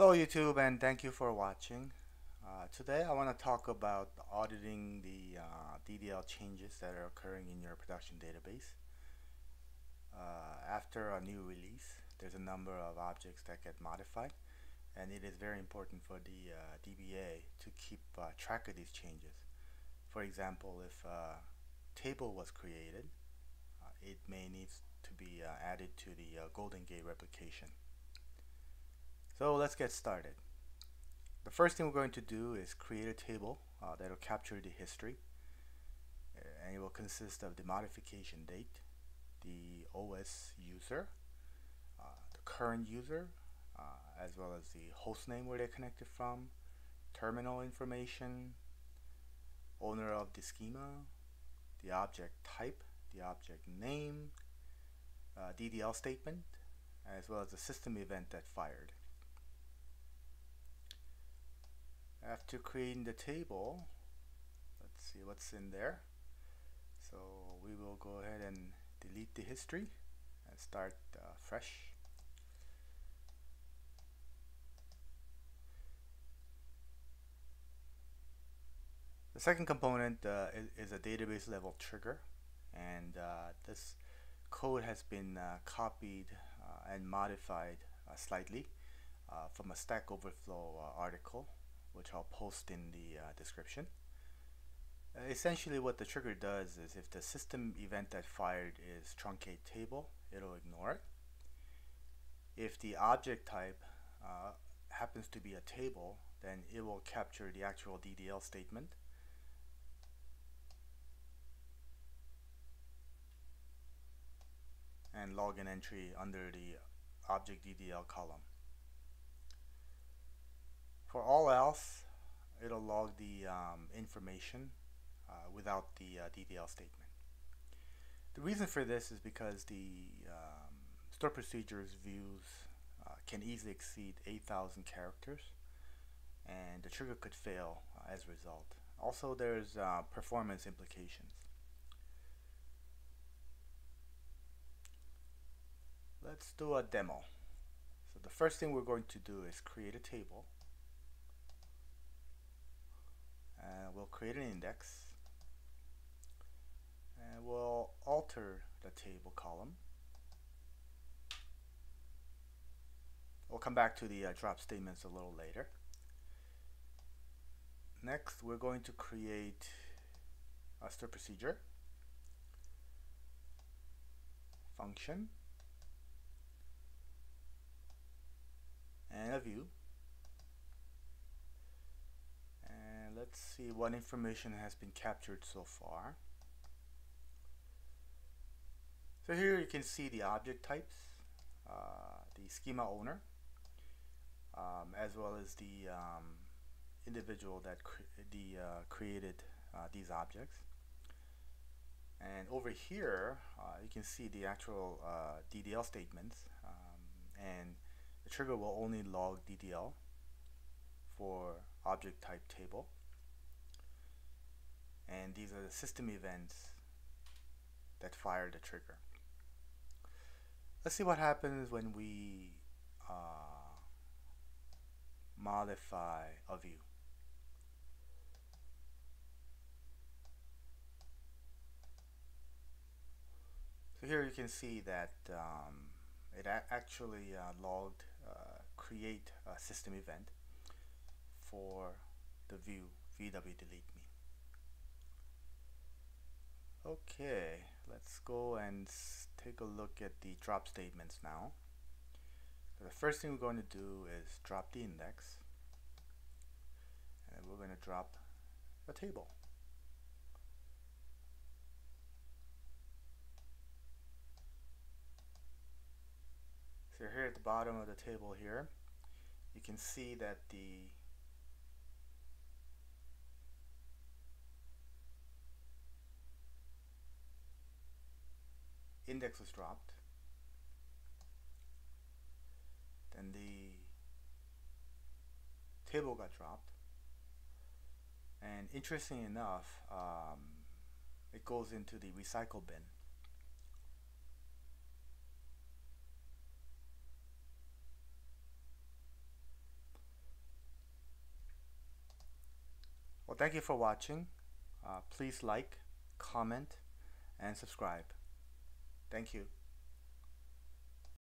Hello YouTube, and thank you for watching. Today I want to talk about auditing the DDL changes that are occurring in your production database. After a new release, there's a number of objects that get modified, and it is very important for the DBA to keep track of these changes. For example, if a table was created, it may need to be added to the Golden Gate replication. So let's get started. The first thing we're going to do is create a table that will capture the history, and it will consist of the modification date, the OS user, the current user, as well as the host name where they connected from, terminal information, owner of the schema, the object type, the object name, DDL statement, as well as the system event that fired. After creating the table, let's see what's in there. So we will go ahead and delete the history and start fresh. The second component is a database level trigger, and this code has been copied and modified slightly from a Stack Overflow article, which I'll post in the description. Essentially what the trigger does is, if the system event that fired is truncate table, it'll ignore it. If the object type happens to be a table, then it will capture the actual DDL statement. And log an entry under the object DDL column. For all else, it'll log the information without the DDL statement. The reason for this is because the stored procedures views can easily exceed 8,000 characters, and the trigger could fail as a result. Also, there's performance implications. Let's do a demo. So the first thing we're going to do is create a table. We'll create an index, and we'll alter the table column. We'll come back to the drop statements a little later. Next, we're going to create a stored procedure function and a view. Let's see what information has been captured so far. So here you can see the object types, the schema owner, as well as the individual that created these objects. And over here, you can see the actual DDL statements, and the trigger will only log DDL for object type table. And these are the system events that fire the trigger. Let's see what happens when we modify a view. So here you can see that it actually logged create a system event for the view vw-delete me. Okay, let's go and take a look at the drop statements now. So the first thing we're going to do is drop the index, and we're going to drop a table. So here at the bottom of the table here, you can see that the index was dropped, then the table got dropped, and interesting enough, it goes into the recycle bin. Well, thank you for watching. Please like, comment, and subscribe. Thank you.